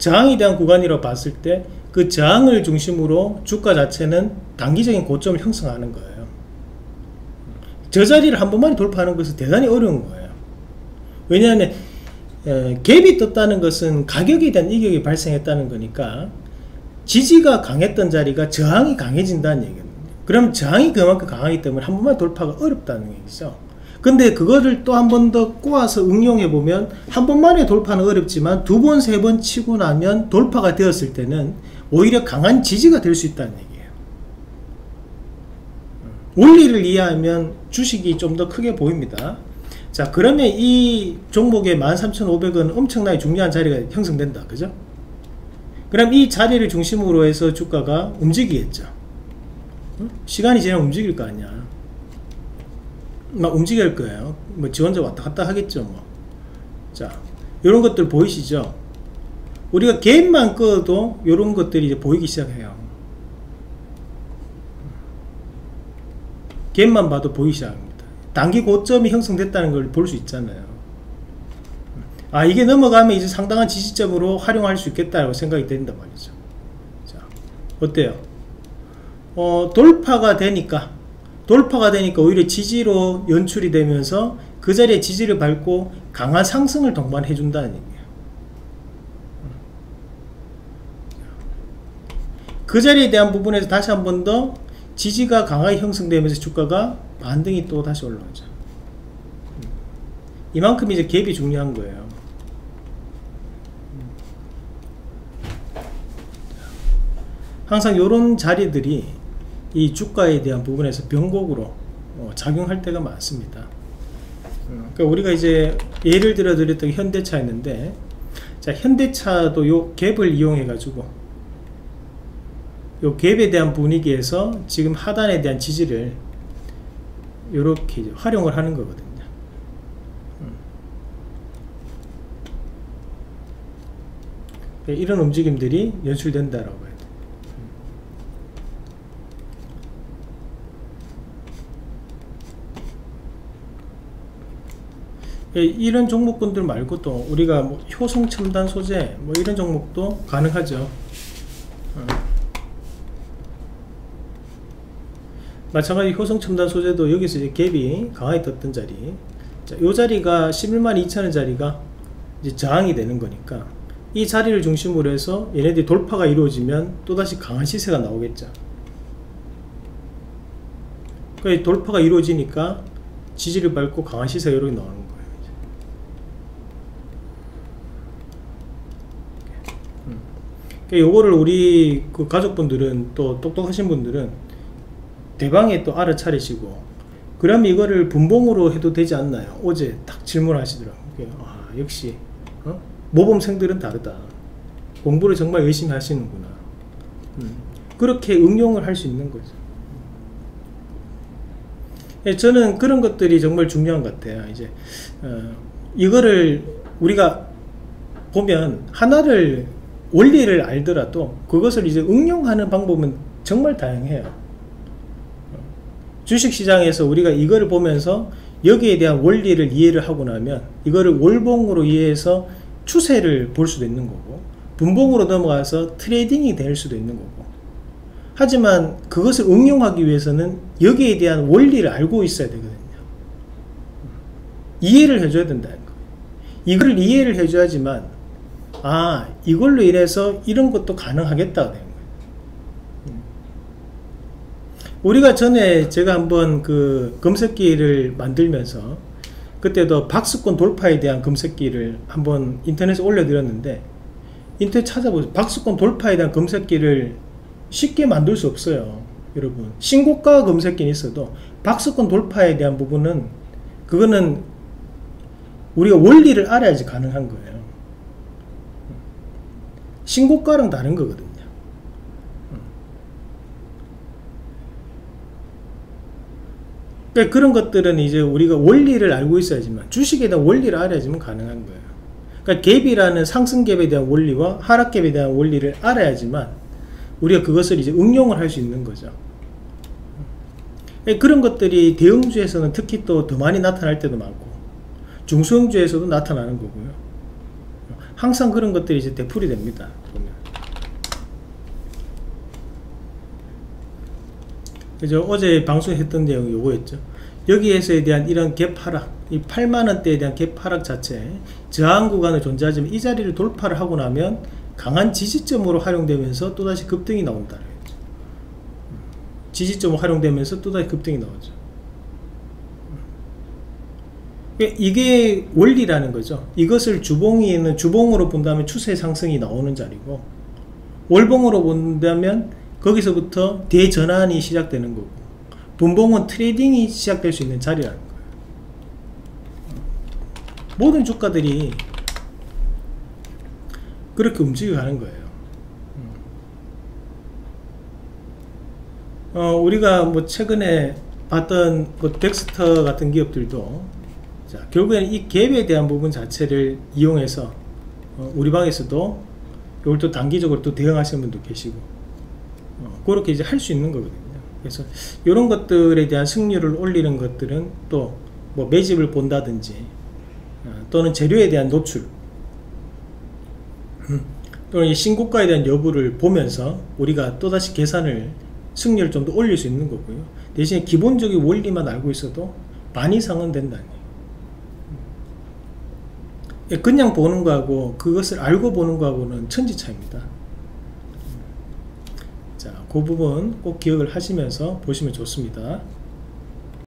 저항에 대한 구간이라고 봤을 때 그 저항을 중심으로 주가 자체는 단기적인 고점을 형성하는 거예요. 저 자리를 한 번만에 돌파하는 것은 대단히 어려운 거예요. 왜냐하면 갭이 떴다는 것은 가격에 대한 이격이 발생했다는 거니까 지지가 강했던 자리가 저항이 강해진다는 얘기입니다. 그럼 저항이 그만큼 강하기 때문에 한 번만 돌파가 어렵다는 얘기죠. 근데 그거를 또 한 번 더 꼬아서 응용해보면 한 번만에 돌파는 어렵지만 두 번, 세 번 치고 나면 돌파가 되었을 때는 오히려 강한 지지가 될 수 있다는 얘기예요. 원리를 이해하면 주식이 좀 더 크게 보입니다. 자, 그러면 이 종목의 13,500은 엄청나게 중요한 자리가 형성된다. 그죠? 그럼 이 자리를 중심으로 해서 주가가 움직이겠죠. 시간이 지나면 움직일 거 아니야. 막 움직일 거예요. 뭐 지원자 왔다 갔다 하겠죠. 뭐. 자, 요런 것들 보이시죠? 우리가 갭만 꺼도 요런 것들이 이제 보이기 시작해요. 갭만 봐도 보이기 시작합니다. 단기 고점이 형성됐다는 걸 볼 수 있잖아요. 아, 이게 넘어가면 이제 상당한 지지점으로 활용할 수 있겠다라고 생각이 된단 말이죠. 자, 어때요? 돌파가 되니까 오히려 지지로 연출이 되면서 그 자리에 지지를 밟고 강한 상승을 동반해 준다는 얘기예요. 그 자리에 대한 부분에서 다시 한 번 더 지지가 강하게 형성되면서 주가가 반등이 또 다시 올라오죠. 이만큼 이제 갭이 중요한 거예요. 항상 이런 자리들이 이 주가에 대한 부분에서 변곡으로 작용할 때가 많습니다. 그러니까 우리가 이제 예를 들어 드렸던 현대차였는데, 자, 현대차도 요 갭을 이용해 가지고 요 갭에 대한 분위기에서 지금 하단에 대한 지지를 요렇게 이제 활용을 하는 거거든요. 이런 움직임들이 연출된다라고 해요. 이런 종목군들 말고도 우리가 뭐 효성첨단소재 뭐 이런 종목도 가능하죠. 마찬가지 효성첨단소재도 여기서 이제 갭이 강하게 떴던 자리, 자, 이 자리가 112,000원 자리가 이제 저항이 되는 거니까 이 자리를 중심으로 해서 얘네들이 돌파가 이루어지면 또다시 강한 시세가 나오겠죠. 그러니까 돌파가 이루어지니까 지지를 밟고 강한 시세가 이렇게 나오는 거예요. 요거를 우리 그 가족분들은 또 똑똑하신 분들은 대방에 또 알아차리시고, 그럼 이거를 분봉으로 해도 되지 않나요? 어제 딱 질문하시더라고요. 아, 역시 모범생들은 다르다. 공부를 정말 열심히 하시는구나. 그렇게 응용을 할 수 있는 거죠. 예, 저는 그런 것들이 정말 중요한 것 같아요. 이제 이거를 우리가 보면 하나를 원리를 알더라도 그것을 이제 응용하는 방법은 정말 다양해요. 주식시장에서 우리가 이거를 보면서 여기에 대한 원리를 이해를 하고 나면 이거를 월봉으로 이해해서 추세를 볼 수도 있는 거고, 분봉으로 넘어가서 트레이딩이 될 수도 있는 거고. 하지만 그것을 응용하기 위해서는 여기에 대한 원리를 알고 있어야 되거든요. 이해를 해줘야 된다는 거예요. 이걸 이해를 해줘야지만, 아, 이걸로 인해서 이런 것도 가능하겠다 되는 거예요. 우리가 전에 제가 한번 그 검색기를 만들면서 그때도 박스권 돌파에 대한 검색기를 한번 인터넷에 올려드렸는데, 인터넷 찾아보세요. 박스권 돌파에 대한 검색기를 쉽게 만들 수 없어요. 여러분, 신고가 검색기는 있어도 박스권 돌파에 대한 부분은 그거는 우리가 원리를 알아야지 가능한 거예요. 신고가랑 다른 거거든요. 그러니까 그런 것들은 이제 우리가 원리를 알고 있어야지만, 주식에 대한 원리를 알아야지만 가능한 거예요. 그러니까 갭이라는 상승갭에 대한 원리와 하락갭에 대한 원리를 알아야지만 우리가 그것을 이제 응용을 할 수 있는 거죠. 그러니까 그런 것들이 대형주에서는 특히 또 더 많이 나타날 때도 많고 중소형주에서도 나타나는 거고요. 항상 그런 것들이 이제 되풀이 됩니다. 그죠? 어제 방송했던 내용이 요거였죠. 여기에서에 대한 이런 갭 하락, 이 8만원대에 대한 갭 하락 자체, 저항 구간을 존재하지만 이 자리를 돌파를 하고 나면 강한 지지점으로 활용되면서 또다시 급등이 나온다. 지지점으로 활용되면서 또다시 급등이 나오죠. 이게 원리라는 거죠. 이것을 주봉위에는 주봉으로 본다면 추세 상승이 나오는 자리고, 월봉으로 본다면 거기서부터 대전환이 시작되는 거고, 분봉은 트레이딩이 시작될 수 있는 자리라는 거예요. 모든 주가들이 그렇게 움직여가는 거예요. 우리가 뭐 최근에 봤던 뭐 덱스터 같은 기업들도, 자, 결국에는 이 갭에 대한 부분 자체를 이용해서 우리 방에서도 이걸 또 단기적으로 또 대응하시는 분도 계시고, 그렇게 이제 할 수 있는 거거든요. 그래서 이런 것들에 대한 승률을 올리는 것들은 또 뭐 매집을 본다든지, 또는 재료에 대한 노출, 또는 이 신고가에 대한 여부를 보면서 우리가 또다시 계산을, 승률을 좀 더 올릴 수 있는 거고요. 대신에 기본적인 원리만 알고 있어도 반 이상은 된다는 거예요. 그냥 보는 거하고 그것을 알고 보는 거하고는 천지 차이입니다. 자, 그 부분 꼭 기억을 하시면서 보시면 좋습니다.